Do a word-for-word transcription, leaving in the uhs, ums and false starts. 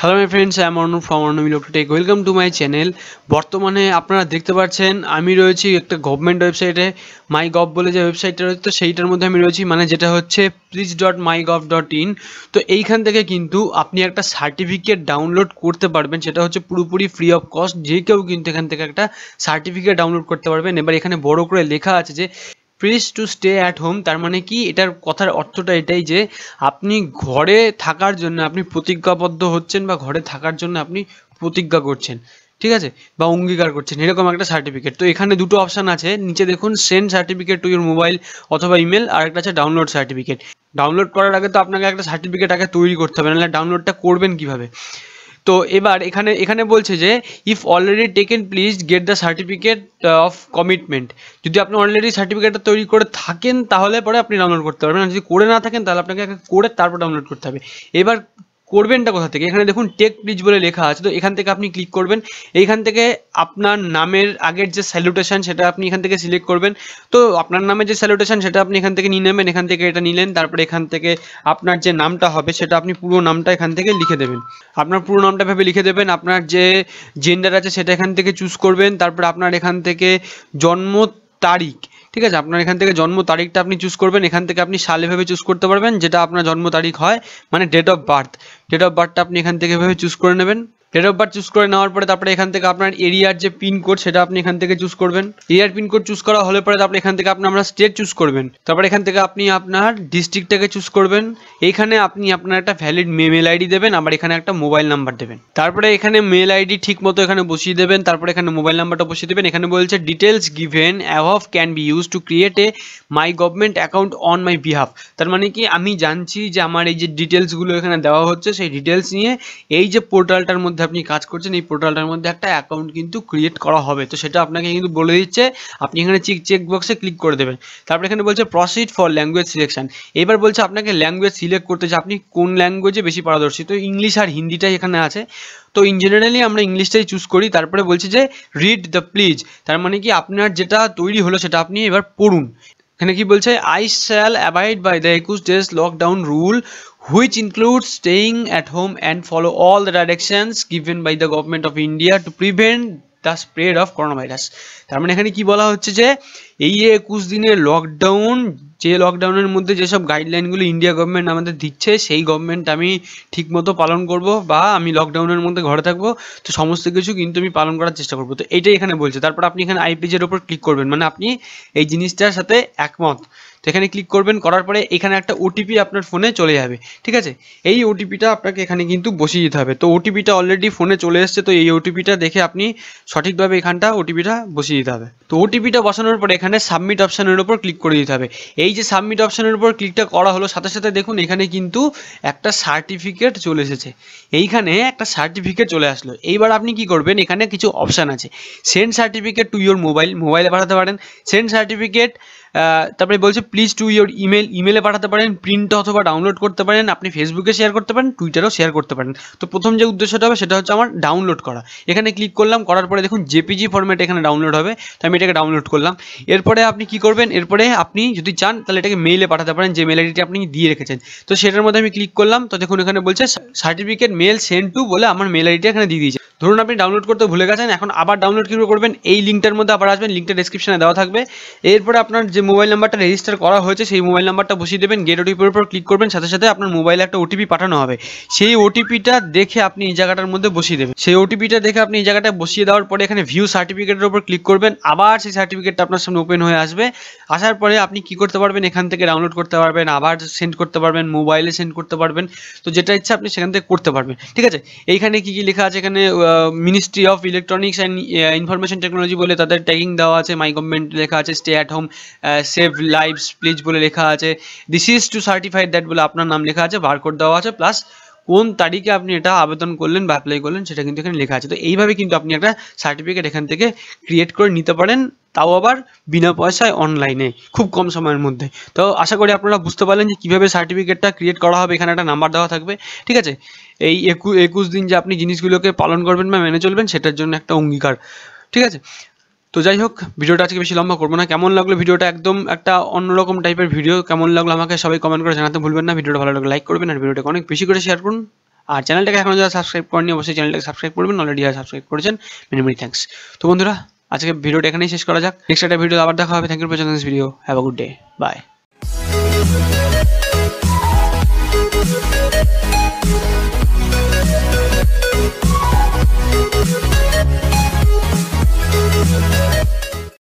Hello my friends, আমি Arun from Arnab electro tech. Welcome to my channel. বর্তমানে আপনারা দেখতে পাচ্ছেন আমি রয়েছি একটা গভর্নমেন্ট ওয়েবসাইটে, মাই গভ বলে যে ওয়েবসাইটটা রয়েছে, তো সেইটার মধ্যে আমি রয়েছি, মানে যেটা হচ্ছে pledge dot my gov dot in. তো এইখান থেকে কিন্তু আপনি একটা সার্টিফিকেট ডাউনলোড করতে পারবেন, সেটা হচ্ছে পুরোপুরি ফ্রি অফ কস্ট। যে কেউ কিন্তু এখান থেকে একটা সার্টিফিকেট ডাউনলোড করতে পারবেন। এবার এখানে বড় করে লেখা আছে যে pledge to stay at home, তার মানে কি এটার কথার অর্থটা এটাই যে আপনি ঘরে থাকার জন্য আপনি প্রতিজ্ঞাবদ্ধ হচ্ছেন বা ঘরে থাকার জন্য আপনি প্রতিজ্ঞা করছেন, ঠিক আছে, বা অঙ্গীকার করছেন, এরকম একটা সার্টিফিকেট। তো এখানে দুটো অপশান আছে, নিচে দেখুন send certificate to your mobile অথবা ইমেল, আর একটা আছে ডাউনলোড সার্টিফিকেট। ডাউনলোড করার আগে তো আপনাকে একটা সার্টিফিকেট আগে তৈরি করতে হবে, নাহলে ডাউনলোডটা করবেন কীভাবে। তো এবার এখানে এখানে বলছে যে if already taken please get the certificate of commitment. যদি আপনি অলরেডি সার্টিফিকেটটা তৈরি করে থাকেন তাহলে পরে আপনি ডাউনলোড করতে পারবেন, আর যদি করে না থাকেন তাহলে আপনাকে করে তারপর ডাউনলোড করতে হবে। এবার করবেনটা কোথা থেকে, এখানে দেখুন টেক প্লিজ বলে লেখা আছে, তো এখান থেকে আপনি ক্লিক করবেন। এইখান থেকে আপনার নামের আগের যে স্যালুটেশন সেটা আপনি এখান থেকে সিলেক্ট করবেন। তো আপনার নামে যে স্যালুটেশন সেটা আপনি এখান থেকে নিয়ে নেবেন, এখান থেকে এটা নিলেন, তারপরে এখান থেকে আপনার যে নামটা হবে সেটা আপনি পুরো নামটা এখান থেকে লিখে দেবেন, আপনার পুরো নামটা ভেবে লিখে দেবেন। আপনার যে জেন্ডার আছে সেটা এখান থেকে চুজ করবেন, তারপরে আপনার এখান থেকে জন্ম তারিখ, ঠিক আছে, আপনার এখান থেকে জন্ম তারিখটা আপনি চুজ করবেন। এখান থেকে আপনি সাল এভাবে চুজ করতে পারবেন যেটা আপনার জন্ম তারিখ হয়, মানে date of birth. Date of বার্থটা আপনি এখান থেকে এভাবে চুজ করে নেবেন। ডেট অফ বার্থ চুজ করে নেওয়ার পরে তারপরে এখান থেকে আপনার এরিয়ার যে পিনকোড সেটা আপনি এখান থেকে চুজ করবেন। এরিয়ার পিনকোড চুজ করা হলে পরে তারপরে এখান থেকে আপনি আপনার স্টেট চুজ করবেন, তারপরে এখান থেকে আপনি আপনার ডিস্ট্রিক্টটাকে চুজ করবেন। এইখানে আপনি আপনার একটা ভ্যালিড মেল আইডি দেবেন, আবার এখানে একটা মোবাইল নাম্বার দেবেন, তারপরে এখানে মেল আইডি ঠিক মতো এখানে বসিয়ে দেবেন, তারপরে এখানে মোবাইল নাম্বারটা বসিয়ে দেবেন। এখানে বলছে details given above can be use to create a my government account on my behalf. তার মানে কি আমি জানছি যে আমার এই যে ডিটেলসগুলো এখানে দেওয়া হচ্ছে সেই ডিটেলস নিয়ে এই যে পোর্টালটার মধ্যে আপনি কাজ করছেন এই পোর্টালটার মধ্যে একটা অ্যাকাউন্ট কিন্তু ক্রিয়েট করা হবে। তো সেটা আপনাকে কিন্তু বলে দিচ্ছে, আপনি এখানে চেক চেক বক্সে ক্লিক করে দেবেন। তারপরে এখানে বলছে প্রসিড ফর ল্যাঙ্গুয়েজ সিলেকশন। এবার বলছে আপনাকে ল্যাঙ্গুয়েজ সিলেক্ট করতে যে আপনি কোন ল্যাঙ্গুয়েজে বেশি পারদর্শী। তো ইংলিশ আর হিন্দিটাই এখানে আছে, তো ইন জেনারেলি আমরা ইংলিশটাই চুজ করি। তারপরে বলছে যে রিড দ্য প্লিজ, তার মানে কি আপনার যেটা তৈরি হলো সেটা আপনি এবার পড়ুন। এখানে কি বলছে I shall abide by the একুশ days lockdown rule which includes staying at home and follow all the directions given by the government of India to prevent the spread of coronavirus. তার মানে এখানে কি বলা হচ্ছে যে এই যে একুশ দিনের লকডাউন, যে লকডাউনের মধ্যে যেসব গাইডলাইনগুলো ইন্ডিয়া গভর্নমেন্ট আমাদের দিচ্ছে সেই গভর্নমেন্ট আমি ঠিকমতো পালন করব, বা আমি লকডাউনের মধ্যে ঘরে থাকবো, তো সমস্ত কিছু কিন্তু আমি পালন করার চেষ্টা করব। তো এটাই এখানে বলছে। তারপর আপনি এখানে আই পেজের ওপর ক্লিক করবেন, মানে আপনি এই জিনিসটার সাথে একমত। তো এখানে ক্লিক করবেন, করার পরে এখানে একটা ওটিপি আপনার ফোনে চলে যাবে, ঠিক আছে, এই ওটিপিটা আপনাকে এখানে কিন্তু বসিয়ে দিতে হবে। তো ওটিপিটা অলরেডি ফোনে চলে এসছে, তো এই ওটিপিটা দেখে আপনি সঠিকভাবে এখানটা ওটিপিটা বসিয়ে দিতে হবে। তো ওটিপিটা বসানোর পরে এখানে সাবমিট অপশানের ওপর ক্লিক করে দিতে হবে। এই যে সাবমিট অপশানের উপর ক্লিকটা করা হলো সাথে সাথে দেখুন এখানে কিন্তু একটা সার্টিফিকেট চলে এসেছে, এইখানে একটা সার্টিফিকেট চলে আসলো। এইবার আপনি কি করবেন, এখানে কিছু অপশান আছে, send certificate to your mobile, মোবাইলে পাঠাতে পারেন, সেন্ড সার্টিফিকেট, তারপরে বলছে প্লিজ টু ইউর ইমেল, ইমেলে পাঠাতে পারেন, প্রিন্ট অথবা ডাউনলোড করতে পারেন, আপনি ফেসবুকে শেয়ার করতে পারেন, টুইটারেও শেয়ার করতে পারেন। তো প্রথম যে উদ্দেশ্যটা হবে সেটা হচ্ছে আমার ডাউনলোড করা, এখানে ক্লিক করলাম, করার পরে দেখুন জেপিজি ফরম্যাট এখানে ডাউনলোড হবে, তো আমি এটাকে ডাউনলোড করলাম। এরপরে আপনি কি করবেন, এরপরে আপনি যদি চান তাহলে এটাকে মেইলে পাঠাতে পারেন, যে মেল আইডিটি আপনি দিয়ে রেখেছেন। তো সেটার মধ্যে আমি ক্লিক করলাম, তো দেখুন এখানে বলছে সার্টিফিকেট মেল সেন্ড টু বলে আমার মেল আইডিটা এখানে দিয়ে দিয়েছে। ধরুন আপনি ডাউনলোড করতে ভুলে গেছেন, এখন আবার ডাউনলোড কীভাবে করবেন, এই লিঙ্কটার মধ্যে আবার আসবেন, লিঙ্কটা ডেসক্রিপশনে দেওয়া থাকবে। এরপরে আপনার যে মোবাইল নাম্বারটা রেজিস্টার করা হয়েছে সেই মোবাইল নাম্বারটা বসিয়ে দেবেন, গেট ওটিপির উপর ক্লিক করবেন, সাথে সাথে আপনার মোবাইলে একটা ওটিপি পাঠানো হবে, সেই ওটিপিটা দেখে আপনি এই জায়গাটার মধ্যে বসিয়ে দেবেন। সেই ওটিপিটা দেখে আপনি এই জায়গাটা বসিয়ে দেওয়ার পরে এখানে ভিউ সার্টিফিকেটের উপর ক্লিক করবেন, আবার সেই সার্টিফিকেটটা আপনার সামনে ওপেন হয়ে আসবে। আসার পরে আপনি কি করতে পারবেন, এখান থেকে ডাউনলোড করতে পারবেন, আবার সেন্ড করতে পারবেন, মোবাইলে সেন্ড করতে পারবেন, তো যেটা ইচ্ছা আপনি সেখান থেকে করতে পারবেন, ঠিক আছে। এইখানে কি কি লেখা আছে, এখানে ministry of electronics and information technology বলে তাদের ট্যাগিং দেওয়া আছে, মাই গভর্নমেন্ট লেখা আছে, stay at home save lives please বলে লেখা আছে, this is to certified that বলে আপনার নাম লেখা আছে, বারকোড দেওয়া আছে, প্লাস কোন তারিখে আপনি এটা আবেদন করলেন বা অ্যাপ্লাই করলেন সেটা কিন্তু এখানে লেখা আছে। তো এইভাবে কিন্তু আপনি একটা সার্টিফিকেট এখান থেকে ক্রিয়েট করে নিতে পারেন, তাও আবার বিনা পয়সায় অনলাইনে খুব কম সময়ের মধ্যে। তো আশা করি আপনারা বুঝতে পারলেন যে কীভাবে সার্টিফিকেটটা ক্রিয়েট করা হবে। এখানে একটা নাম্বার দেওয়া থাকবে, ঠিক আছে, এই একু একুশ দিন যে আপনি জিনিসগুলোকে পালন করবেন বা মেনে চলবেন সেটার জন্য একটা অঙ্গীকার, ঠিক আছে। তো যাই হোক, ভিডিওটা আজকে বেশি লম্বা করবো না। কেমন লাগলো ভিডিওটা, একদম একটা অন্যরকম টাইপের ভিডিও, কেমন লাগলো আমাকে সবাই কমেন্ট করে জানাতে ভুলবেন না। ভিডিওটা ভালো লাগলে লাইক করবেন, আর ভিডিওটা অনেক বেশি করে শেয়ার করুন। আর চ্যানেলটাকে এখনো যারা সাবস্ক্রাইব করেননি অবশ্যই চ্যানেলটাকে সাবস্ক্রাইব করবেন, অলরেডি যারা সাবস্ক্রাইব করেছেন মেনি মেনি থ্যাঙ্কস। তো বন্ধুরা আজকে ভিডিওটা এখানেই শেষ করা যাক, নেক্সট একটা ভিডিও আবার দেখা হবে। Thank you for watching this video, have a good day, by.